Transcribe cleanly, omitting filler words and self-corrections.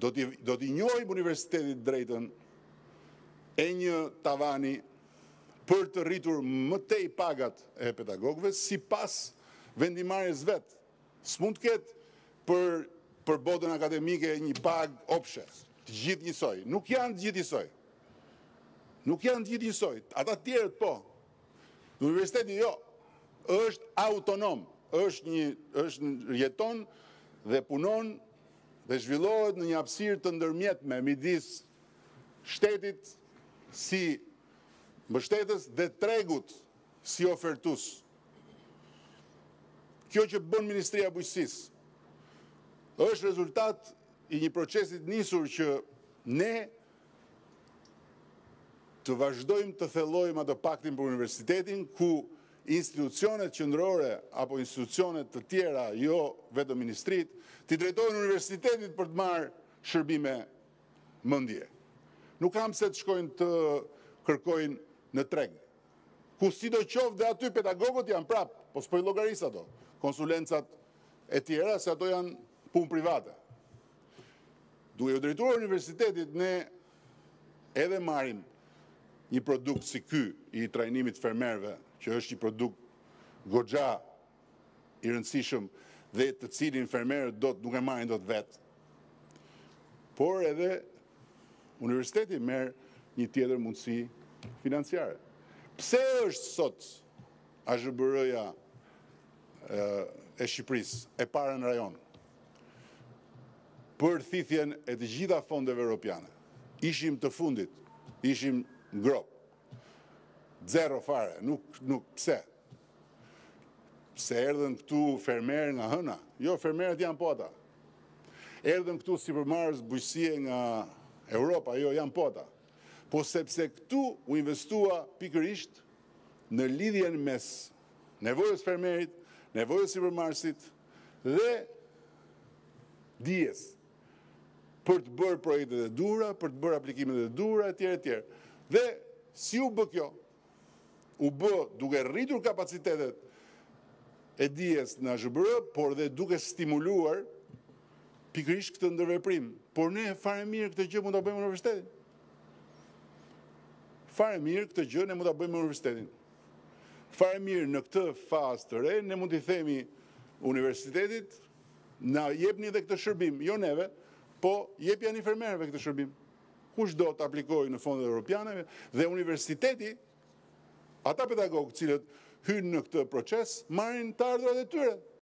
Do t'i njohim Universitetit drejtën e një tavani për të rritur më tej pagat e pedagogëve sipas vendimarrjes vet. S'mund të ketë për botën akademike një pagë opshe, të gjithë njësoj. Nuk janë të gjithë njësoj. Nuk janë të gjithë njësoj. Ata tjerët po. Universiteti jo. Është autonom, është jeton dhe punon dhe zhvillohet në një hapësirë të ndërmjetme midis shtetit si mbështetës dhe tregut si ofertues. Kjo që bën Ministria e Bujqësisë është rezultat I një procesi të nisur që ne të vazhdojmë të thellojmë atë paktin për universitetin ku institucionet qendrore apo institucionet të tjera, jo vetëm ministrit, t'i drejtojnë universitetit për të marrë shërbime mendje. Nuk kam se të shkojnë të kërkojnë në treg. Ku sidoqoftë dhe aty pedagogët janë prapë, po s'po I llogaris ato, konsulencat e tjera, se ato janë punë private. Duke u drejtuar universitetit, ne edhe marrim një produkt si ky I trajnimit fermerëve, që është një produkt goxha I rëndësishëm dhe të cilin fermerët nuk e marrin dot vetë. Por edhe universiteti merr një tjetër mundësi financiare. Pse është sot AZHBR-ja e Shqipërisë e para në rajon? Për thithjen e të gjitha fondeve europiane. Ishim të fundit, ishim ngrop. Zero fare, nuk pse. Se erdhen këtu fermerë nga hëna. Jo, fermerët janë po ata. Erdhen këtu si përmarës bujqësie nga Europa, jo, janë po ata. Po sepse këtu u investua pikërisht në lidhjen mes nevojës fermerit, nevojës si përmarësit dhe dijes për të bërë projektet e dura, për të bërë aplikimet e dura, etj. Dhe si u bë kjo? U bë duke rritur kapacitetet e dijes në AZHBR, por dhe duke stimuluar pikërisht këtë ndërveprim. Por ne fare mirë këtë gjë mund ta bëjmë në universitetin. Fare mirë këtë gjë ne mund ta bëjmë në universitetin. Fare mirë në këtë fazë të re ne mund t'i themi universitetit na jepni edhe këtë shërbim, jo neve, po jepjani fermerëve këtë shërbim. Kushdo të aplikojë në fondet europiane dhe universiteti ata pedagogë cilët hynë në këtë proces, marrin të ardhurat e tyre.